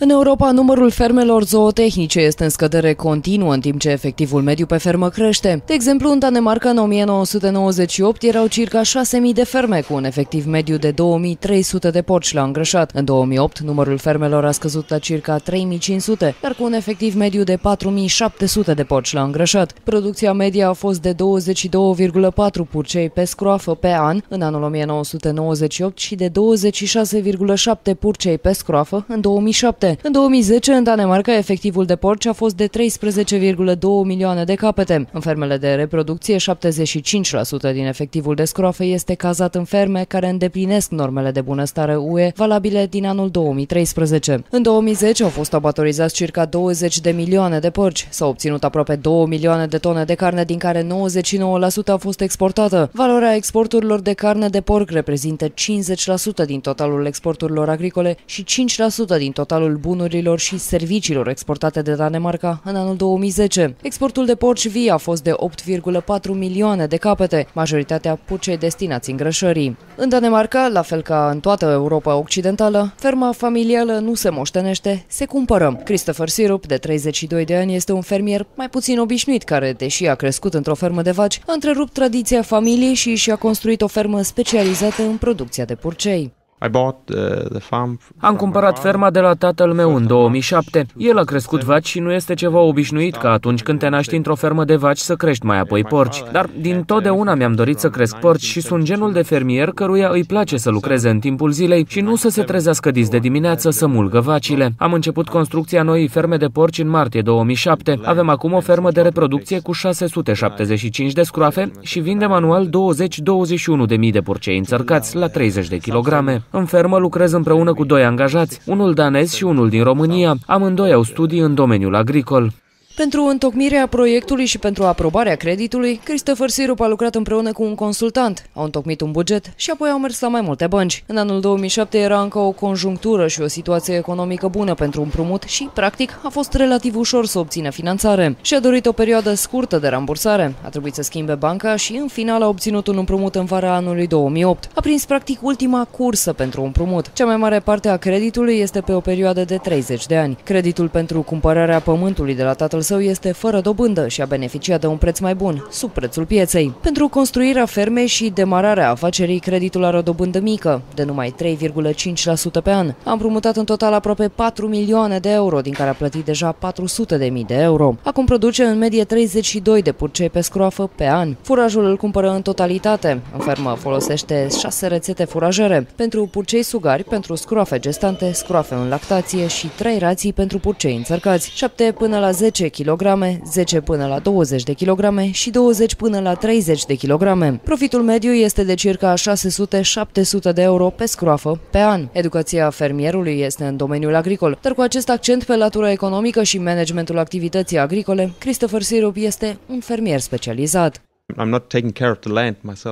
În Europa, numărul fermelor zootehnice este în scădere continuă, în timp ce efectivul mediu pe fermă crește. De exemplu, în Danemarca, în 1998, erau circa 6.000 de ferme, cu un efectiv mediu de 2.300 de porci la îngrășat. În 2008, numărul fermelor a scăzut la circa 3.500, dar cu un efectiv mediu de 4.700 de porci la îngrășat. Producția medie a fost de 22,4 purcei pe scroafă pe an în anul 1998 și de 26,7 purcei pe scroafă în 2007. În 2010, în Danemarca, efectivul de porci a fost de 13,2 milioane de capete. În fermele de reproducție, 75% din efectivul de scroafe este cazat în ferme care îndeplinesc normele de bunăstare UE valabile din anul 2013. În 2010 au fost abatorizați circa 20 de milioane de porci. S-au obținut aproape 2 milioane de tone de carne, din care 99% a fost exportată. Valoarea exporturilor de carne de porc reprezintă 50% din totalul exporturilor agricole și 5% din totalul bunurilor și serviciilor exportate de Danemarca în anul 2010. Exportul de porci vii a fost de 8,4 milioane de capete, majoritatea purcei destinați îngrășării. În Danemarca, la fel ca în toată Europa Occidentală, ferma familială nu se moștenește, se cumpără. Kristoffer Serup, de 32 de ani, este un fermier mai puțin obișnuit care, deși a crescut într-o fermă de vaci, a întrerupt tradiția familiei și și-a construit o fermă specializată în producția de purcei. Am cumpărat ferma de la tatăl meu în 2007. El a crescut vaci și nu este ceva obișnuit ca atunci când te naști într-o fermă de vaci să crești mai apoi porci. Dar din totdeauna mi-am dorit să cresc porci și sunt genul de fermier căruia îi place să lucreze în timpul zilei și nu să se trezească dis de dimineață să mulgă vacile. Am început construcția noii ferme de porci în martie 2007. Avem acum o fermă de reproducție cu 675 de scroafe și vindem anual 20-21.000 de purcei înțărcați la 30 de kilograme. În fermă lucrez împreună cu doi angajați, unul danez și unul din România. Amândoi au studii în domeniul agricol. Pentru întocmirea proiectului și pentru aprobarea creditului, Kristoffer Serup a lucrat împreună cu un consultant, au întocmit un buget și apoi au mers la mai multe bănci. În anul 2007 era încă o conjunctură și o situație economică bună pentru împrumut și, practic, a fost relativ ușor să obțină finanțare. Și-a dorit o perioadă scurtă de rambursare, a trebuit să schimbe banca și, în final, a obținut un împrumut în vara anului 2008. A prins, practic, ultima cursă pentru împrumut. Cea mai mare parte a creditului este pe o perioadă de 30 de ani. Creditul pentru cumpărarea pământului de la tatăl său este fără dobândă și a beneficiat de un preț mai bun, sub prețul pieței. Pentru construirea fermei și demararea afacerii, creditul are o dobândă mică, de numai 3,5% pe an. A împrumutat în total aproape 4 milioane de euro, din care a plătit deja 400.000 de euro. Acum produce în medie 32 de purcei pe scroafă pe an. Furajul îl cumpără în totalitate. În fermă folosește 6 rețete furajere pentru purcei sugari, pentru scroafe gestante, scroafe în lactație și 3 rații pentru purcei înțărcați, 7 până la 10 kilograme, 10 până la 20 de kilograme și 20 până la 30 de kilograme. Profitul mediu este de circa 600-700 de euro pe scroafă pe an. Educația fermierului este în domeniul agricol, dar cu acest accent pe latura economică și managementul activității agricole, Kristoffer Serup este un fermier specializat.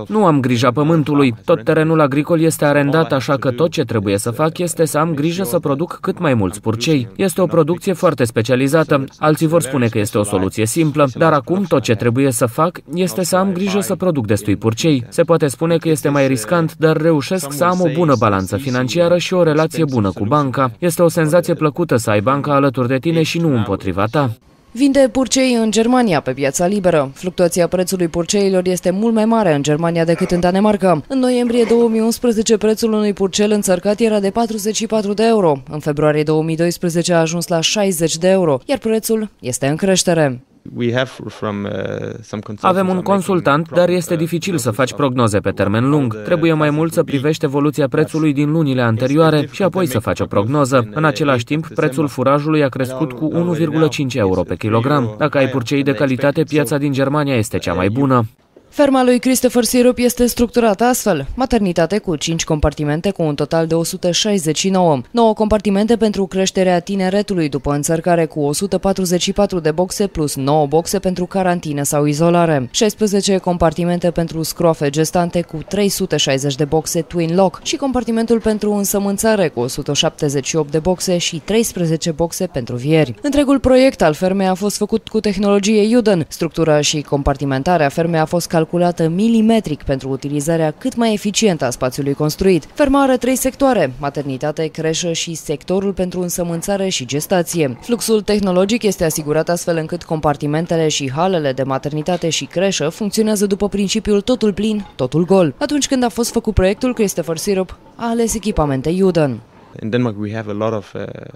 Nu am grija pământului, tot terenul agricol este arendat, așa că tot ce trebuie să fac este să am grijă să produc cât mai mulți purcei. Este o producție foarte specializată, alții vor spune că este o soluție simplă, dar acum tot ce trebuie să fac este să am grijă să produc destui purcei. Se poate spune că este mai riscant, dar reușesc să am o bună balanță financiară și o relație bună cu banca. Este o senzație plăcută să ai banca alături de tine și nu împotriva ta. Vinde purcei în Germania pe piața liberă. Fluctuația prețului purceilor este mult mai mare în Germania decât în Danemarca. În noiembrie 2011 prețul unui purcel înțărcat era de 44 de euro. În februarie 2012 a ajuns la 60 de euro, iar prețul este în creștere. Avem un consultant, dar este dificil să faci prognoze pe termen lung. Trebuie mai mult să privești evoluția prețului din lunile anterioare și apoi să faci o prognoză. În același timp, prețul furajului a crescut cu 1,5 euro pe kilogram. Dacă ai purcei de calitate, piața din Germania este cea mai bună. Ferma lui Kristoffer Serup este structurată astfel: maternitate cu 5 compartimente cu un total de 169, 9 compartimente pentru creșterea tineretului după înțărcare cu 144 de boxe plus 9 boxe pentru carantină sau izolare, 16 compartimente pentru scroafe gestante cu 360 de boxe Twin Lock și compartimentul pentru însămânțare cu 178 de boxe și 13 boxe pentru vieri. Întregul proiect al fermei a fost făcut cu tehnologie Jyden. Structura și compartimentarea fermei a fost calculată calculată milimetric pentru utilizarea cât mai eficientă a spațiului construit. Ferma are 3 sectoare: maternitate, creșă și sectorul pentru însămânțare și gestație. Fluxul tehnologic este asigurat astfel încât compartimentele și halele de maternitate și creșă funcționează după principiul totul plin, totul gol. Atunci când a fost făcut proiectul, Kristoffer Serup a ales echipamente Jyden.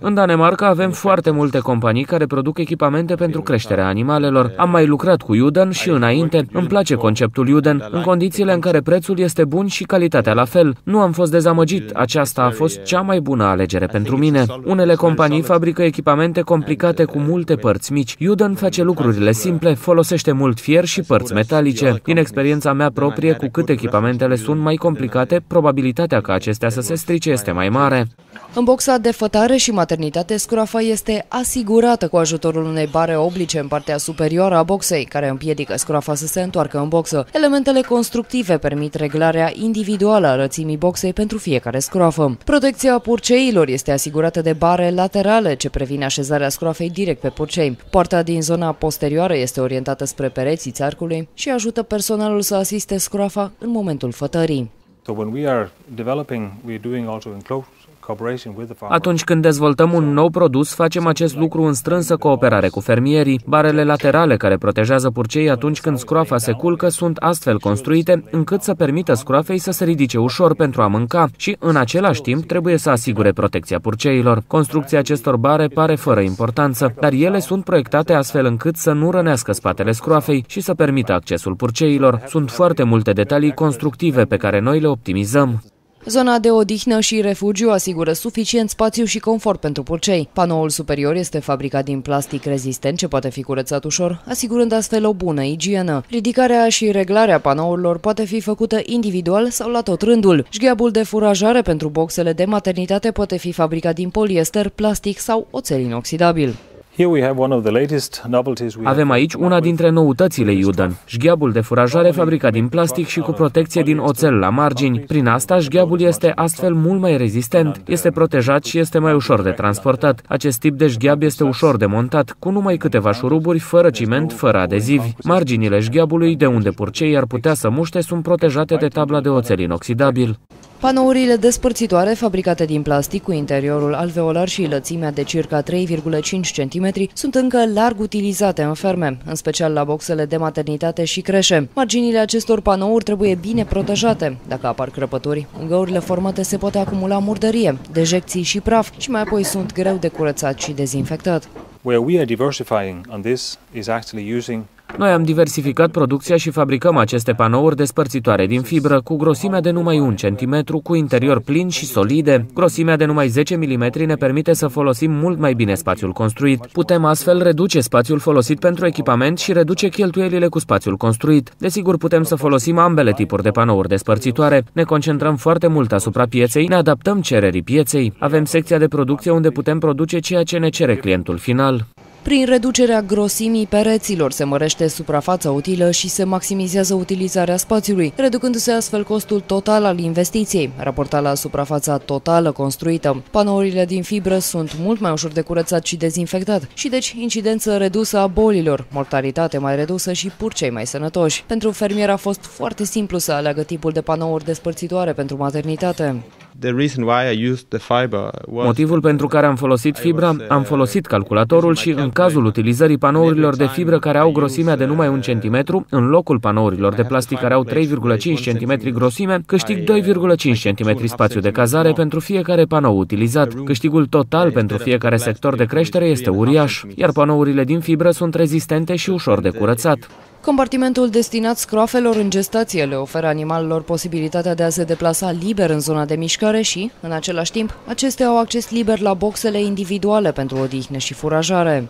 În Danemarca avem foarte multe companii care produc echipamente pentru creșterea animalelor. Am mai lucrat cu Jyden și înainte. Îmi place conceptul Jyden, în condițiile în care prețul este bun și calitatea la fel. Nu am fost dezamăgit. Aceasta a fost cea mai bună alegere pentru mine. Unele companii fabrică echipamente complicate cu multe părți mici. Jyden face lucrurile simple, folosește mult fier și părți metalice. Din experiența mea proprie, cu cât echipamentele sunt mai complicate, probabilitatea ca acestea să se strice este mai mare. În boxa de fătare și maternitate, scurafa este asigurată cu ajutorul unei bare oblice în partea superioară a boxei, care împiedică scurafa să se întoarcă în boxă. Elementele constructive permit reglarea individuală a rățimii boxei pentru fiecare scurafă. Protecția purceilor este asigurată de bare laterale, ce previne așezarea scurafei direct pe purcei. Poarta din zona posterioară este orientată spre pereții țarcului și ajută personalul să asiste scurafa în momentul fătării. Atunci când dezvoltăm un nou produs, facem acest lucru în strânsă cooperare cu fermierii. Barele laterale care protejează purcei atunci când scroafa se culcă sunt astfel construite încât să permită scroafei să se ridice ușor pentru a mânca și, în același timp, trebuie să asigure protecția purceilor. Construcția acestor bare pare fără importanță, dar ele sunt proiectate astfel încât să nu rănească spatele scroafei și să permită accesul purceilor. Sunt foarte multe detalii constructive pe care noi le optimizăm. Zona de odihnă și refugiu asigură suficient spațiu și confort pentru purcei. Panoul superior este fabricat din plastic rezistent ce poate fi curățat ușor, asigurând astfel o bună igienă. Ridicarea și reglarea panourilor poate fi făcută individual sau la tot rândul. Șgheabul de furajare pentru boxele de maternitate poate fi fabricat din poliester, plastic sau oțel inoxidabil. Avem aici una dintre noutățile Jyden, șgheabul de furajare fabricat din plastic și cu protecție din oțel la margini. Prin asta, șgheabul este astfel mult mai rezistent, este protejat și este mai ușor de transportat. Acest tip de șgheab este ușor de montat, cu numai câteva șuruburi, fără ciment, fără adezivi. Marginile șgheabului, de unde purcei ar putea să muște, sunt protejate de tabla de oțel inoxidabil. Panourile despărțitoare, fabricate din plastic cu interiorul alveolar și lățimea de circa 3,5 cm, sunt încă larg utilizate în ferme, în special la boxele de maternitate și creșe. Marginile acestor panouri trebuie bine protejate. Dacă apar crăpături, în găurile formate se poate acumula murdărie, dejecții și praf și mai apoi sunt greu de curățat și dezinfectat. Noi am diversificat producția și fabricăm aceste panouri despărțitoare din fibră cu grosimea de numai 1 cm, cu interior plin și solide. Grosimea de numai 10 mm ne permite să folosim mult mai bine spațiul construit. Putem astfel reduce spațiul folosit pentru echipament și reduce cheltuielile cu spațiul construit. Desigur, putem să folosim ambele tipuri de panouri despărțitoare. Ne concentrăm foarte mult asupra pieței, ne adaptăm cererii pieței. Avem secția de producție unde putem produce ceea ce ne cere clientul final. Prin reducerea grosimii pereților se mărește suprafața utilă și se maximizează utilizarea spațiului, reducându-se astfel costul total al investiției, raportat la suprafața totală construită. Panourile din fibră sunt mult mai ușor de curățat și dezinfectat și deci incidență redusă a bolilor, mortalitate mai redusă și purcei mai sănătoși. Pentru fermier a fost foarte simplu să aleagă tipul de panouri despărțitoare pentru maternitate. Motivul pentru care am folosit fibra, am folosit calculatorul și în cazul utilizării panourilor de fibră care au grosimea de numai 1 cm, în locul panourilor de plastic care au 3,5 cm grosime, câștig 2,5 cm spațiu de cazare pentru fiecare panou utilizat. Câștigul total pentru fiecare sector de creștere este uriaș, iar panourile din fibră sunt rezistente și ușor de curățat. Compartimentul destinat scroafelor în gestație le oferă animalelor posibilitatea de a se deplasa liber în zona de mișcare și, în același timp, acestea au acces liber la boxele individuale pentru odihnă și furajare.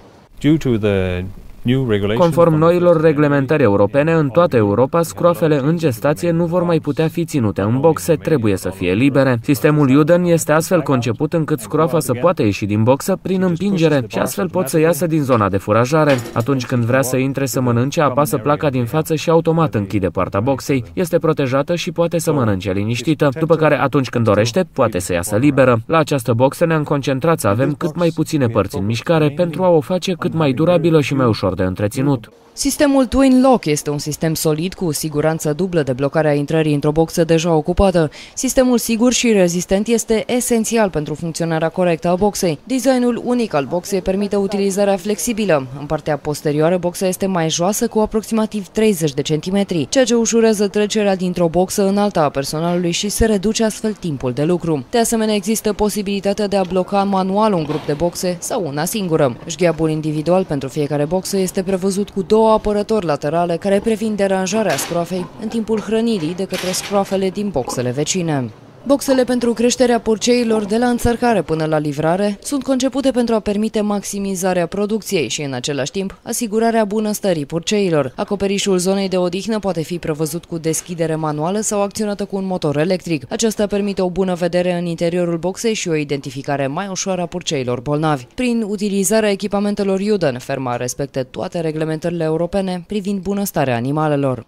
Conform noilor reglementări europene, în toată Europa, scroafele în gestație nu vor mai putea fi ținute în boxe, trebuie să fie libere. Sistemul Jyden este astfel conceput încât scroafa să poată ieși din boxă prin împingere și astfel pot să iasă din zona de furajare. Atunci când vrea să intre să mănânce, apasă placa din față și automat închide poarta boxei. Este protejată și poate să mănânce liniștită, după care atunci când dorește, poate să iasă liberă. La această boxă ne-am concentrat să avem cât mai puține părți în mișcare pentru a o face cât mai durabilă și mai ușor de întreținut. Sistemul Twin Lock este un sistem solid cu siguranță dublă de blocare a intrării într-o boxă deja ocupată. Sistemul sigur și rezistent este esențial pentru funcționarea corectă a boxei. Designul unic al boxei permite utilizarea flexibilă. În partea posterioară, boxa este mai joasă cu aproximativ 30 de centimetri, ceea ce ușurează trecerea dintr-o boxă în alta a personalului și se reduce astfel timpul de lucru. De asemenea, există posibilitatea de a bloca manual un grup de boxe sau una singură. Șgheabul individual pentru fiecare boxă este prevăzut cu două apărători laterale care previn deranjarea scroafei în timpul hrănirii de către scroafele din boxele vecine. Boxele pentru creșterea porceilor de la înțărcare până la livrare sunt concepute pentru a permite maximizarea producției și, în același timp, asigurarea bunăstării porceilor. Acoperișul zonei de odihnă poate fi prevăzut cu deschidere manuală sau acționată cu un motor electric. Aceasta permite o bună vedere în interiorul boxei și o identificare mai ușoară a porceilor bolnavi. Prin utilizarea echipamentelor Jyden, ferma respectă toate reglementările europene privind bunăstarea animalelor.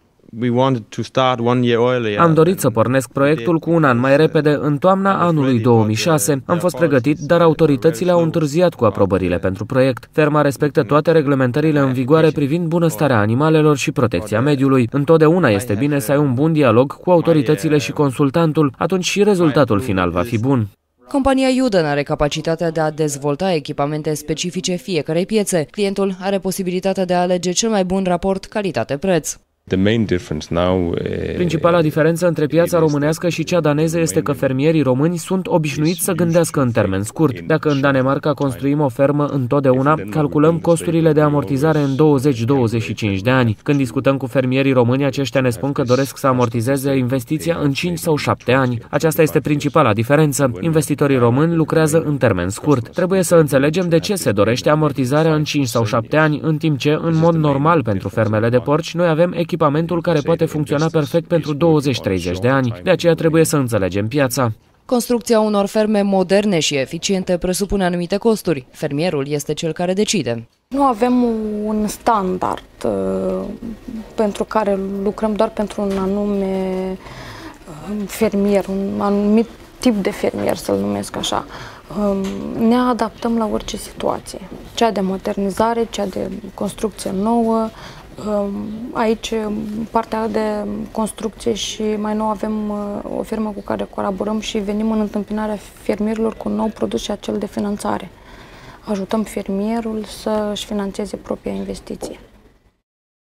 Am dorit să pornesc proiectul cu un an mai repede, în toamna anului 2006. Am fost pregătit, dar autoritățile au întârziat cu aprobările pentru proiect. Ferma respectă toate reglementările în vigoare privind bunăstarea animalelor și protecția mediului. Întotdeauna este bine să ai un bun dialog cu autoritățile și consultantul, atunci și rezultatul final va fi bun. Compania Jyden are capacitatea de a dezvolta echipamente specifice fiecarei piețe. Clientul are posibilitatea de a alege cel mai bun raport calitate-preț. Principala diferență între piața românească și cea daneză este că fermierii români sunt obișnuiți să gândească în termen scurt. Dacă în Danemarca construim o fermă întotdeauna, calculăm costurile de amortizare în 20-25 de ani. Când discutăm cu fermierii români, aceștia ne spun că doresc să amortizeze investiția în 5 sau 7 ani. Aceasta este principala diferență. Investitorii români lucrează în termen scurt. Trebuie să înțelegem de ce se dorește amortizarea în 5 sau 7 ani, în timp ce, în mod normal pentru fermele de porci, noi avem echipamentul care poate funcționa perfect pentru 20-30 de ani. De aceea trebuie să înțelegem piața. Construcția unor ferme moderne și eficiente presupune anumite costuri. Fermierul este cel care decide. Nu avem un standard pentru care lucrăm doar pentru un anume fermier, un anumit tip de fermier, să-l numesc așa. Ne adaptăm la orice situație. Cea de modernizare, cea de construcție nouă. Aici, partea de construcție și mai nou avem o firmă cu care colaborăm și venim în întâmpinarea fermierilor cu un nou produs și acel de finanțare. Ajutăm fermierul să-și financeze propria investiție.